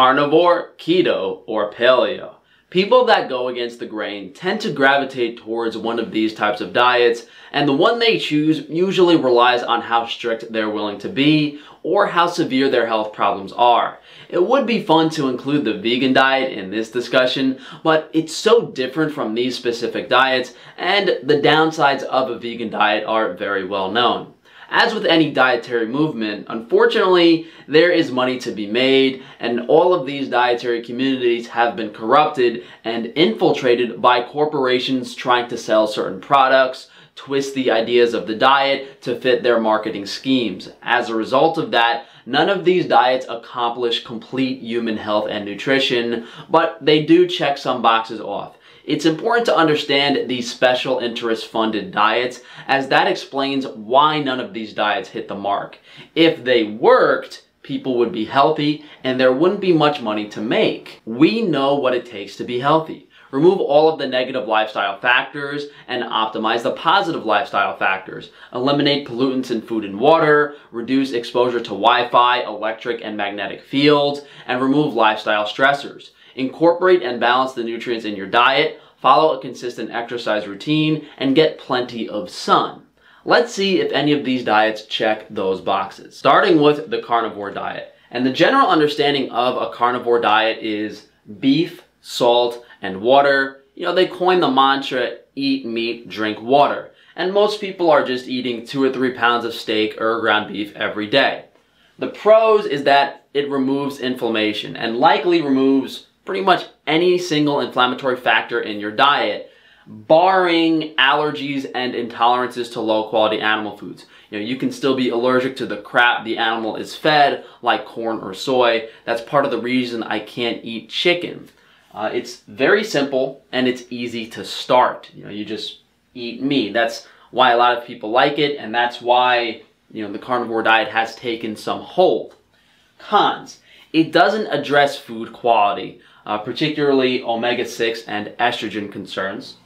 carnivore, keto, or paleo. People that go against the grain tend to gravitate towards one of these types of diets, and the one they choose usually relies on how strict they're willing to be or how severe their health problems are. It would be fun to include the vegan diet in this discussion, but it's so different from these specific diets, and the downsides of a vegan diet are very well known. As with any dietary movement, unfortunately, there is money to be made, and all of these dietary communities have been corrupted and infiltrated by corporations trying to sell certain products, twist the ideas of the diet to fit their marketing schemes. As a result of that, none of these diets accomplish complete human health and nutrition, but they do check some boxes off. It's important to understand these special interest funded diets, as that explains why none of these diets hit the mark. If they worked, people would be healthy and there wouldn't be much money to make. We know what it takes to be healthy. Remove all of the negative lifestyle factors and optimize the positive lifestyle factors. Eliminate pollutants in food and water, reduce exposure to Wi-Fi, electric and magnetic fields, and remove lifestyle stressors. Incorporate and balance the nutrients in your diet, follow a consistent exercise routine, and get plenty of sun. Let's see if any of these diets check those boxes. Starting with the carnivore diet. And the general understanding of a carnivore diet is beef, salt, and water. You know, they coined the mantra, eat meat, drink water. And most people are just eating 2 or 3 pounds of steak or ground beef every day. The pros is that it removes inflammation and likely removes pretty much any single inflammatory factor in your diet, barring allergies and intolerances to low-quality animal foods. You know, you can still be allergic to the crap the animal is fed, like corn or soy. That's part of the reason I can't eat chicken. It's very simple and it's easy to start. You know, you just eat meat. That's why a lot of people like it, and that's why, you know, the carnivore diet has taken some hold. Cons. It doesn't address food quality, particularly omega-6 and estrogen concerns.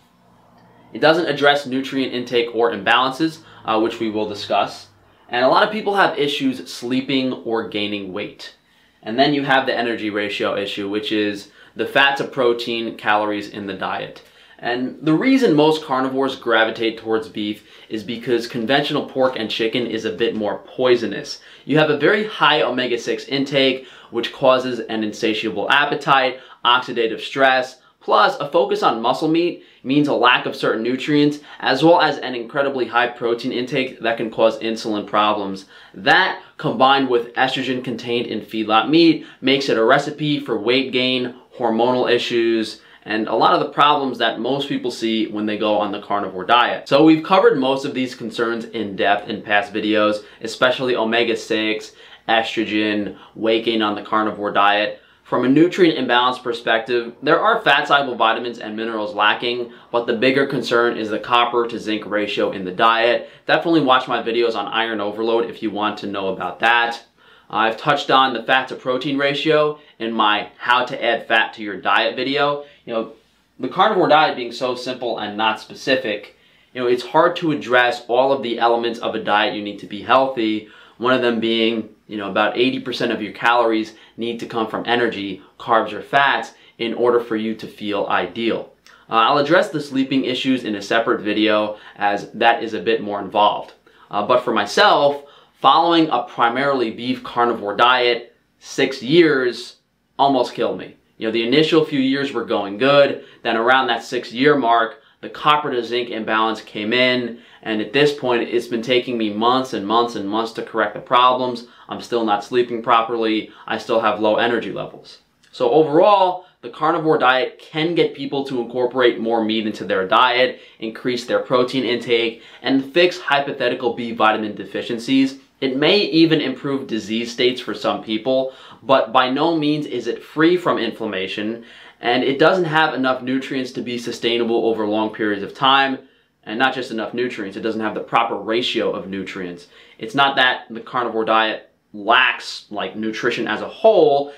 It doesn't address nutrient intake or imbalances, which we will discuss. And a lot of people have issues sleeping or gaining weight. And then you have the energy ratio issue, which is the fat to protein calories in the diet. And the reason most carnivores gravitate towards beef is because conventional pork and chicken is a bit more poisonous. You have a very high omega-6 intake, which causes an insatiable appetite, oxidative stress, plus a focus on muscle meat means a lack of certain nutrients, as well as an incredibly high protein intake that can cause insulin problems. That, combined with estrogen contained in feedlot meat, makes it a recipe for weight gain, hormonal issues, and a lot of the problems that most people see when they go on the carnivore diet. So we've covered most of these concerns in depth in past videos, especially omega-6, estrogen, weight gain on the carnivore diet. From a nutrient imbalance perspective, there are fat-soluble vitamins and minerals lacking, but the bigger concern is the copper to zinc ratio in the diet. Definitely watch my videos on iron overload if you want to know about that. I've touched on the fat to protein ratio in my how to add fat to your diet video. You know, the carnivore diet being so simple and not specific, you know, it's hard to address all of the elements of a diet you need to be healthy. One of them being, you know, about 80% of your calories need to come from energy, carbs or fats in order for you to feel ideal. I'll address the sleeping issues in a separate video as that is a bit more involved. But for myself, following a primarily beef carnivore diet, 6 years almost killed me. You know, the initial few years were going good. Then around that 6-year mark, the copper to zinc imbalance came in. And at this point, it's been taking me months and months and months to correct the problems. I'm still not sleeping properly. I still have low energy levels. So overall, the carnivore diet can get people to incorporate more meat into their diet, increase their protein intake, and fix hypothetical B vitamin deficiencies. It may even improve disease states for some people, but by no means is it free from inflammation, and it doesn't have enough nutrients to be sustainable over long periods of time, and not just enough nutrients, it doesn't have the proper ratio of nutrients. It's not that the carnivore diet lacks like nutrition as a whole,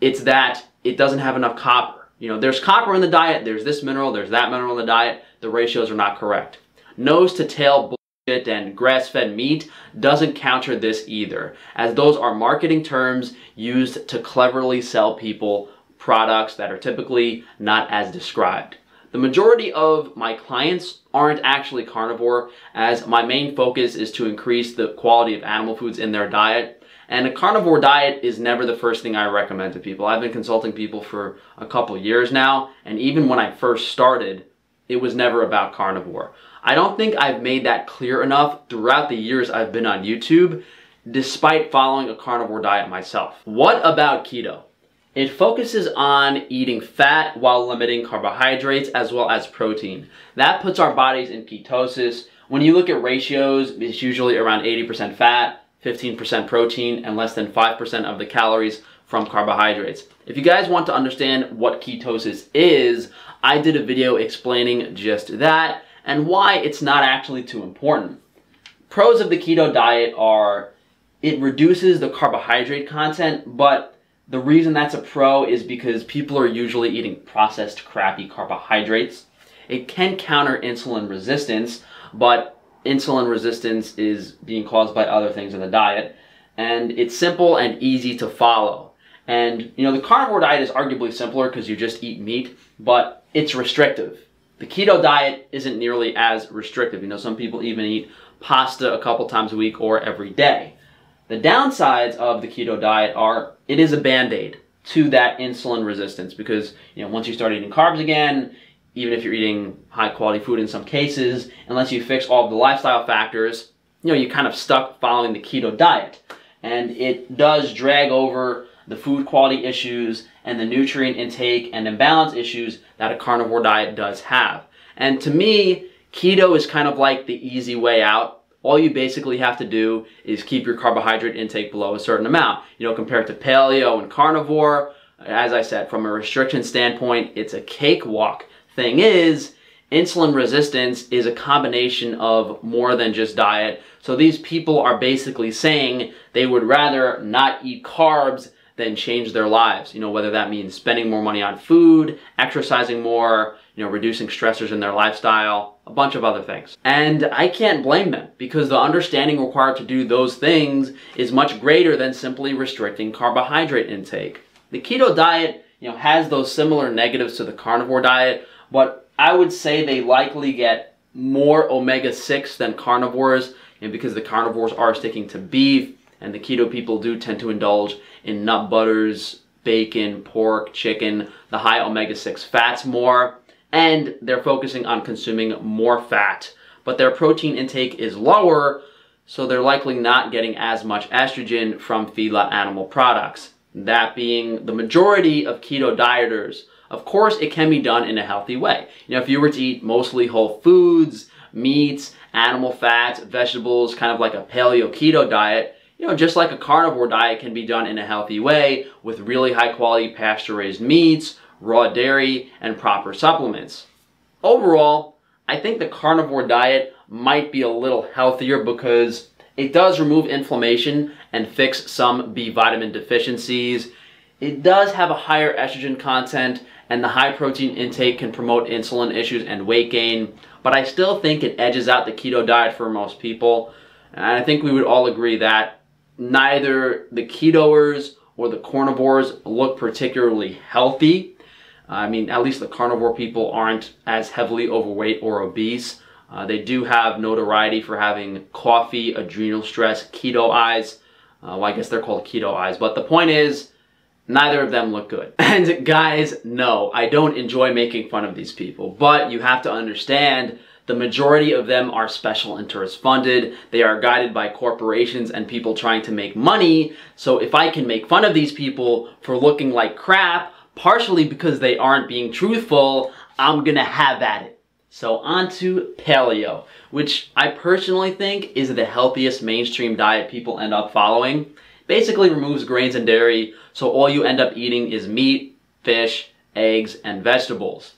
it's that it doesn't have enough copper. You know, there's copper in the diet, there's this mineral, there's that mineral in the diet, the ratios are not correct. Nose to tail and grass-fed meat doesn't counter this either, as those are marketing terms used to cleverly sell people products that are typically not as described. The majority of my clients aren't actually carnivore, as my main focus is to increase the quality of animal foods in their diet, and a carnivore diet is never the first thing I recommend to people. I've been consulting people for a couple years now, and even when I first started, it was never about carnivore. I don't think I've made that clear enough throughout the years I've been on YouTube, despite following a carnivore diet myself. What about keto? It focuses on eating fat while limiting carbohydrates as well as protein. That puts our bodies in ketosis. When you look at ratios, it's usually around 80% fat, 15% protein, and less than 5% of the calories from carbohydrates. If you guys want to understand what ketosis is, I did a video explaining just that and why it's not actually too important. Pros of the keto diet are it reduces the carbohydrate content, but the reason that's a pro is because people are usually eating processed, crappy carbohydrates. It can counter insulin resistance, but insulin resistance is being caused by other things in the diet. And it's simple and easy to follow. And, you know, the carnivore diet is arguably simpler because you just eat meat, but it's restrictive. The keto diet isn't nearly as restrictive. You know, some people even eat pasta a couple times a week or every day. The downsides of the keto diet are it is a band-aid to that insulin resistance because, you know, once you start eating carbs again, even if you're eating high-quality food in some cases, unless you fix all of the lifestyle factors, you know, you're kind of stuck following the keto diet. And it does drag over the food quality issues and the nutrient intake and imbalance issues that a carnivore diet does have. And to me, keto is kind of like the easy way out. All you basically have to do is keep your carbohydrate intake below a certain amount. You know, compared to paleo and carnivore, as I said, from a restriction standpoint, it's a cakewalk. Thing is, insulin resistance is a combination of more than just diet. So these people are basically saying they would rather not eat carbs than change their lives. You know, whether that means spending more money on food, exercising more, you know, reducing stressors in their lifestyle, a bunch of other things. And I can't blame them because the understanding required to do those things is much greater than simply restricting carbohydrate intake. The keto diet, you know, has those similar negatives to the carnivore diet, but I would say they likely get more omega-6 than carnivores, and because the carnivores are sticking to beef and the keto people do tend to indulge in nut butters, bacon, pork, chicken, the high omega-6 fats more. And they're focusing on consuming more fat, but their protein intake is lower, so they're likely not getting as much estrogen from feedlot animal products. That being the majority of keto dieters. Of course, it can be done in a healthy way. You know, if you were to eat mostly whole foods, meats, animal fats, vegetables, kind of like a paleo keto diet, you know, just like a carnivore diet can be done in a healthy way with really high quality pasture-raised meats, raw dairy, and proper supplements. Overall, I think the carnivore diet might be a little healthier because it does remove inflammation and fix some B vitamin deficiencies. It does have a higher estrogen content, and the high protein intake can promote insulin issues and weight gain, but I still think it edges out the keto diet for most people. And I think we would all agree that neither the ketoers or the carnivores look particularly healthy. I mean, at least the carnivore people aren't as heavily overweight or obese. They do have notoriety for having coffee, adrenal stress, keto eyes. Well, I guess they're called keto eyes. But the point is, neither of them look good. And guys, no, I don't enjoy making fun of these people. But you have to understand, the majority of them are special interest funded. They are guided by corporations and people trying to make money. So if I can make fun of these people for looking like crap, partially because they aren't being truthful, I'm gonna have at it. So on to paleo, which I personally think is the healthiest mainstream diet people end up following. Basically removes grains and dairy, so all you end up eating is meat, fish, eggs, and vegetables.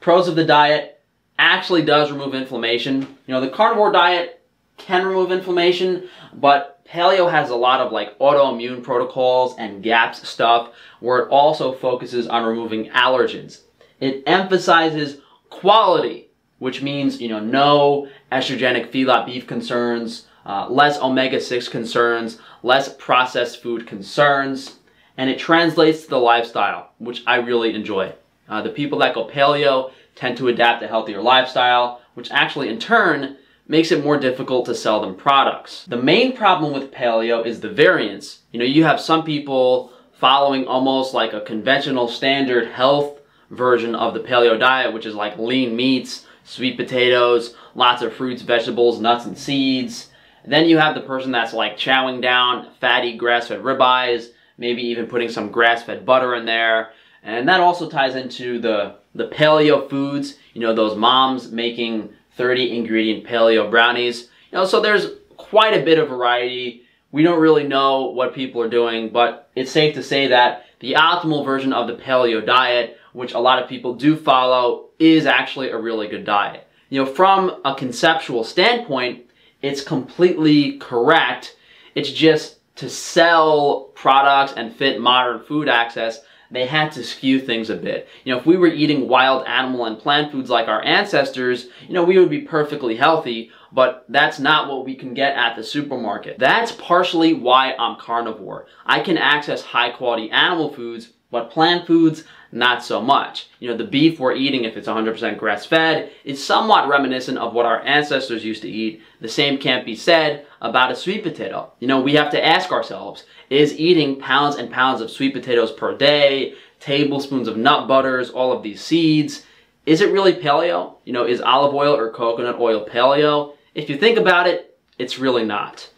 Pros of the diet, actually does remove inflammation. You know, the carnivore diet can remove inflammation, but paleo has a lot of like autoimmune protocols and GAPS stuff where it also focuses on removing allergens. It emphasizes quality which means, you know, no estrogenic feedlot beef concerns, less omega-6 concerns, less processed food concerns, and it translates to the lifestyle, which I really enjoy. The people that go paleo tend to adapt a healthier lifestyle, which actually in turn makes it more difficult to sell them products. The main problem with paleo is the variance. You know, you have some people following almost like a conventional standard health version of the paleo diet, which is like lean meats, sweet potatoes, lots of fruits, vegetables, nuts, and seeds. And then you have the person that's like chowing down fatty grass-fed ribeyes, maybe even putting some grass-fed butter in there. And that also ties into the paleo foods, you know, those moms making 30-ingredient paleo brownies. You know, so there's quite a bit of variety. We don't really know what people are doing, but it's safe to say that the optimal version of the paleo diet, which a lot of people do follow, is actually a really good diet. You know, from a conceptual standpoint, it's completely correct. It's just to sell products and fit modern food access, they had to skew things a bit. You know, if we were eating wild animal and plant foods like our ancestors, you know, we would be perfectly healthy, but that's not what we can get at the supermarket. That's partially why I'm carnivore. I can access high-quality animal foods, but plant foods, not so much. You know, the beef we're eating, if it's 100% grass-fed, is somewhat reminiscent of what our ancestors used to eat. The same can't be said about a sweet potato. You know, we have to ask ourselves, is eating pounds and pounds of sweet potatoes per day, tablespoons of nut butters, all of these seeds, is it really paleo? You know, is olive oil or coconut oil paleo? If you think about it, it's really not.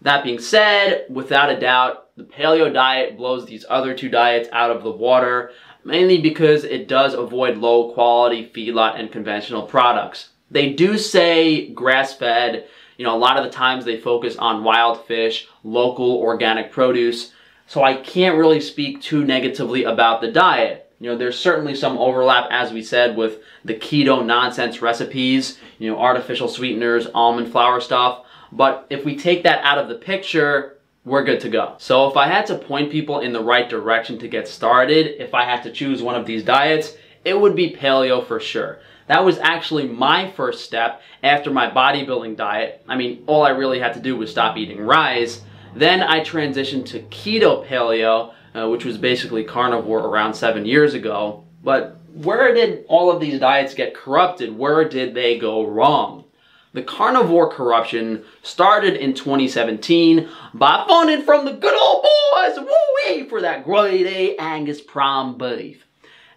That being said, without a doubt, the paleo diet blows these other two diets out of the water, mainly because it does avoid low-quality feedlot and conventional products. They do say grass-fed. You know, a lot of the times they focus on wild fish, local organic produce, so I can't really speak too negatively about the diet. You know, there's certainly some overlap, as we said, with the keto nonsense recipes, you know, artificial sweeteners, almond flour stuff, but if we take that out of the picture, we're good to go. So if I had to point people in the right direction to get started, if I had to choose one of these diets, it would be paleo for sure. That was actually my first step after my bodybuilding diet. I mean, all I really had to do was stop eating rice. Then I transitioned to keto paleo, which was basically carnivore around 7 years ago. But where did all of these diets get corrupted? Where did they go wrong? The carnivore corruption started in 2017 by phoning from the good old boys, woo-wee, for that grade A Angus prime beef.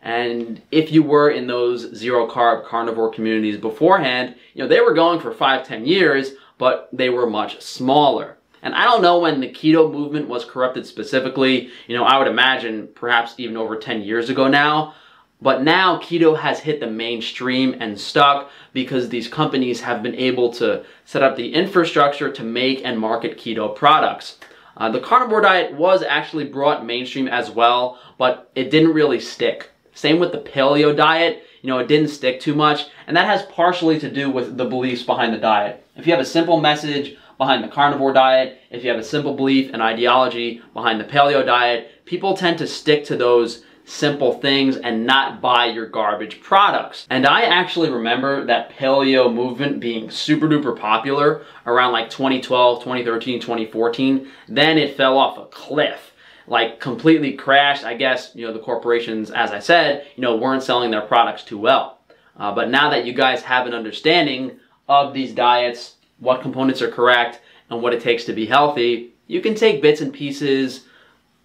And if you were in those zero-carb carnivore communities beforehand, you know, they were going for 5-10 years, but they were much smaller. And I don't know when the keto movement was corrupted specifically. You know, I would imagine perhaps even over 10 years ago now. But now keto has hit the mainstream and stuck because these companies have been able to set up the infrastructure to make and market keto products. The carnivore diet was actually brought mainstream as well, but it didn't really stick. Same with the paleo diet, you know, it didn't stick too much, and that has partially to do with the beliefs behind the diet. If you have a simple message behind the carnivore diet, if you have a simple belief and ideology behind the paleo diet, people tend to stick to those simple things and not buy your garbage products. And I actually remember that paleo movement being super duper popular around like 2012, 2013, 2014, then it fell off a cliff. Like completely crashed. I guess, you know, the corporations, as I said, you know, weren't selling their products too well. But now that you guys have an understanding of these diets, what components are correct, and what it takes to be healthy, you can take bits and pieces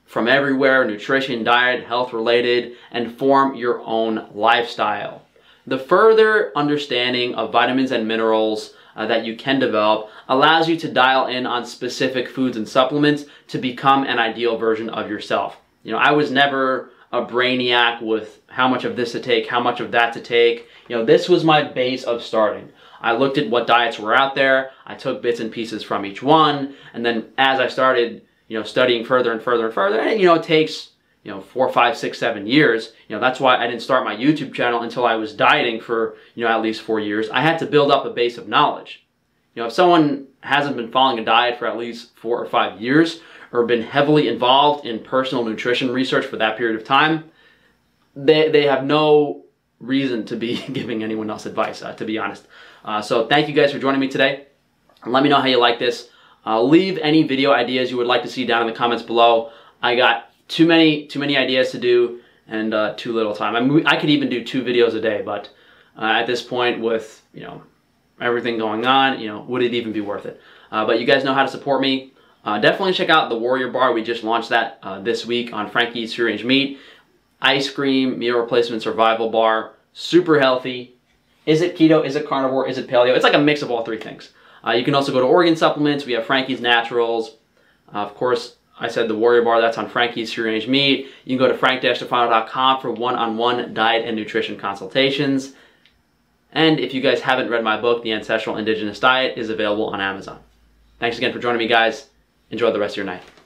from everywhere, nutrition, diet, health related, and form your own lifestyle. The further understanding of vitamins and minerals that you can develop allows you to dial in on specific foods and supplements to become an ideal version of yourself. You know, I was never a brainiac with how much of this to take, how much of that to take. You know, this was my base of starting. I looked at what diets were out there, I took bits and pieces from each one, and then as I started, you know, studying further and further and further, and you know, it takes, you know, 4, 5, 6, 7 years. You know, that's why I didn't start my YouTube channel until I was dieting for, you know, at least 4 years. I had to build up a base of knowledge. You know, if someone hasn't been following a diet for at least 4 or 5 years or been heavily involved in personal nutrition research for that period of time, they have no reason to be giving anyone else advice, to be honest. So thank you guys for joining me today. Let me know how you like this. Leave any video ideas you would like to see down in the comments below. I got too many ideas to do and too little time. I mean, I could even do 2 videos a day, but at this point with, you know, everything going on, you know, would it even be worth it? But you guys know how to support me. Definitely check out the Warrior Bar. We just launched that this week on Frankie's Free Range Meat. Ice cream, meal replacement, survival bar. Super healthy. Is it keto? Is it carnivore? Is it paleo? It's like a mix of all 3 things. You can also go to Oregon Supplements. We have Frankie's Naturals. Of course, I said the Warrior Bar. That's on Frankie's Free Range Meat. You can go to frank-tufano.com for one-on-one diet and nutrition consultations. And if you guys haven't read my book, The Ancestral Indigenous Diet is available on Amazon. Thanks again for joining me, guys. Enjoy the rest of your night.